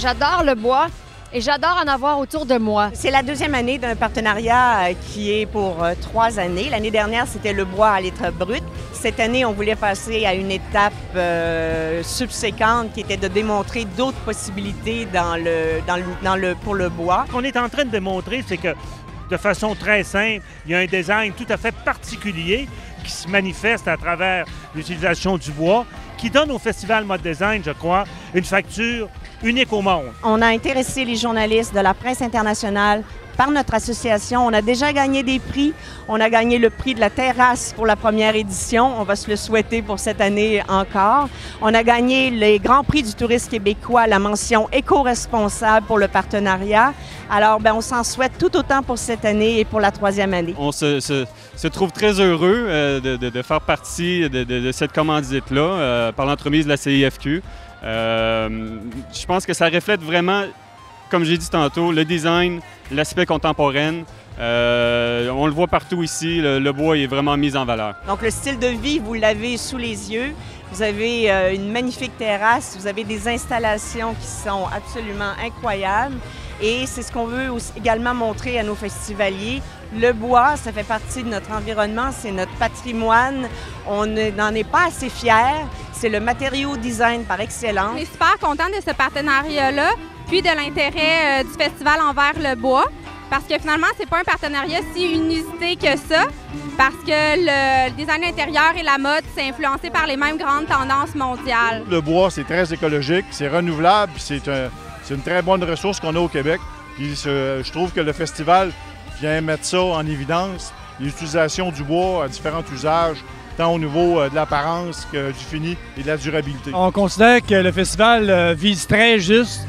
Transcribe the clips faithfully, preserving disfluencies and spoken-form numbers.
J'adore le bois et j'adore en avoir autour de moi. C'est la deuxième année d'un partenariat qui est pour trois années. L'année dernière, c'était le bois à l'état brut. Cette année, on voulait passer à une étape euh, subséquente qui était de démontrer d'autres possibilités dans le, dans le, dans le, pour le bois. Ce qu'on est en train de démontrer, c'est que de façon très simple, il y a un design tout à fait particulier qui se manifeste à travers l'utilisation du bois, qui donne au Festival Mode Design, je crois, une facture unique au monde. On a intéressé les journalistes de la presse internationale par notre association. On a déjà gagné des prix. On a gagné le prix de la terrasse pour la première édition. On va se le souhaiter pour cette année encore. On a gagné les grands prix du tourisme québécois, la mention éco-responsable pour le partenariat. Alors, ben, on s'en souhaite tout autant pour cette année et pour la troisième année. On se, se, se trouve très heureux euh, de, de, de faire partie de, de, de cette commandite-là euh, par l'entremise de la C I F Q. Euh, je pense que ça reflète vraiment, comme j'ai dit tantôt, le design, l'aspect contemporain. Euh, on le voit partout ici, le, le bois est vraiment mis en valeur. Donc le style de vie, vous l'avez sous les yeux. Vous avez euh, une magnifique terrasse, vous avez des installations qui sont absolument incroyables. Et c'est ce qu'on veut aussi également montrer à nos festivaliers. Le bois, ça fait partie de notre environnement, c'est notre patrimoine. On n'en est pas assez fiers. C'est le matériau design par excellence. On est super contents de ce partenariat-là, puis de l'intérêt euh, du festival envers le bois. Parce que finalement, c'est pas un partenariat si inusité que ça, parce que le design intérieur et la mode, c'est influencé par les mêmes grandes tendances mondiales. Le bois, c'est très écologique, c'est renouvelable, c'est un, c'est une très bonne ressource qu'on a au Québec. Puis je trouve que le festival vient mettre ça en évidence, l'utilisation du bois à différents usages, tant au niveau de l'apparence que du fini et de la durabilité. On considère que le festival vise très juste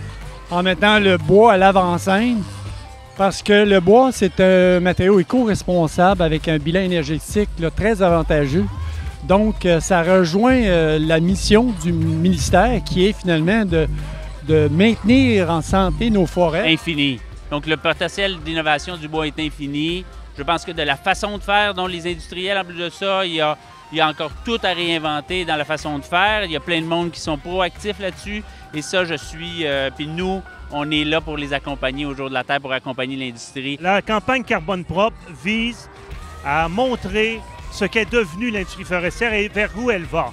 en mettant le bois à l'avant-scène, parce que le bois, c'est un matériau éco-responsable avec un bilan énergétique là, très avantageux. Donc, ça rejoint euh, la mission du ministère qui est finalement de, de maintenir en santé nos forêts. Infini. Donc, le potentiel d'innovation du bois est infini. Je pense que de la façon de faire dont les industriels, en plus de ça, il y a, il y a encore tout à réinventer dans la façon de faire. Il y a plein de monde qui sont proactifs là-dessus. Et ça, je suis... Euh, puis nous... On est là pour les accompagner au Jour de la Terre, pour accompagner l'industrie. La campagne Carbone Propre vise à montrer ce qu'est devenue l'industrie forestière et vers où elle va.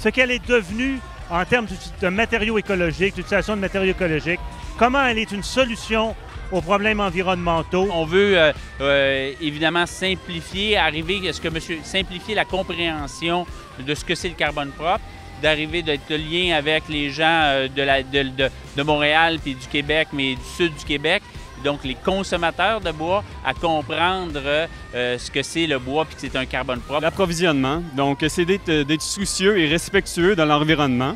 Ce qu'elle est devenue en termes de matériaux écologiques, d'utilisation de matériaux écologiques, comment elle est une solution aux problèmes environnementaux. On veut euh, euh, évidemment simplifier, arriver à ce que monsieur, simplifier la compréhension de ce que c'est le carbone propre, d'arriver d'être le lien avec les gens de, la, de, de, de Montréal puis du Québec, mais du sud du Québec, donc les consommateurs de bois, à comprendre euh, ce que c'est le bois puis que c'est un carbone propre. L'approvisionnement, donc c'est d'être soucieux et respectueux de l'environnement,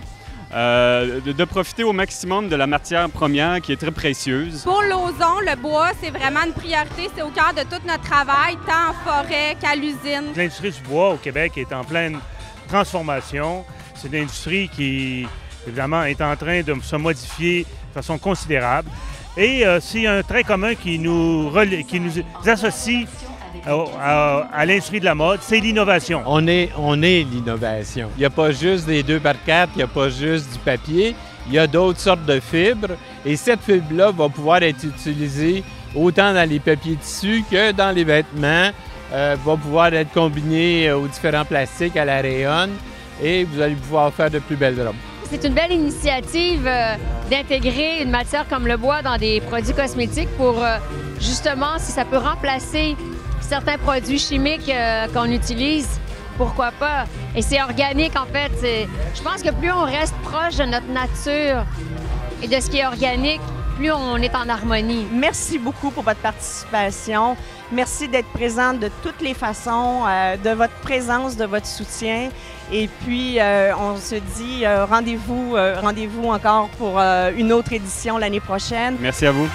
euh, de, de profiter au maximum de la matière première qui est très précieuse. Pour l'Ozon, le bois, c'est vraiment une priorité, c'est au cœur de tout notre travail, tant en forêt qu'à l'usine. L'industrie du bois au Québec est en pleine transformation. C'est une industrie qui, évidemment, est en train de se modifier de façon considérable. Et euh, c'est un trait commun qui nous, qui nous associe à, à, à l'industrie de la mode, c'est l'innovation. On est, on est l'innovation. Il n'y a pas juste des deux par quatre, il n'y a pas juste du papier, il y a d'autres sortes de fibres. Et cette fibre-là va pouvoir être utilisée autant dans les papiers tissus que dans les vêtements, euh, va pouvoir être combinée aux différents plastiques, à la rayonne. Et vous allez pouvoir faire de plus belles robes. C'est une belle initiative euh, d'intégrer une matière comme le bois dans des produits cosmétiques pour euh, justement, si ça peut remplacer certains produits chimiques euh, qu'on utilise, pourquoi pas? Et c'est organique en fait. Je pense que plus on reste proche de notre nature et de ce qui est organique, plus on est en harmonie. Merci beaucoup pour votre participation. Merci d'être présente de toutes les façons, euh, de votre présence, de votre soutien. Et puis, euh, on se dit euh, rendez-vous, euh, rendez-vous encore pour euh, une autre édition l'année prochaine. Merci à vous.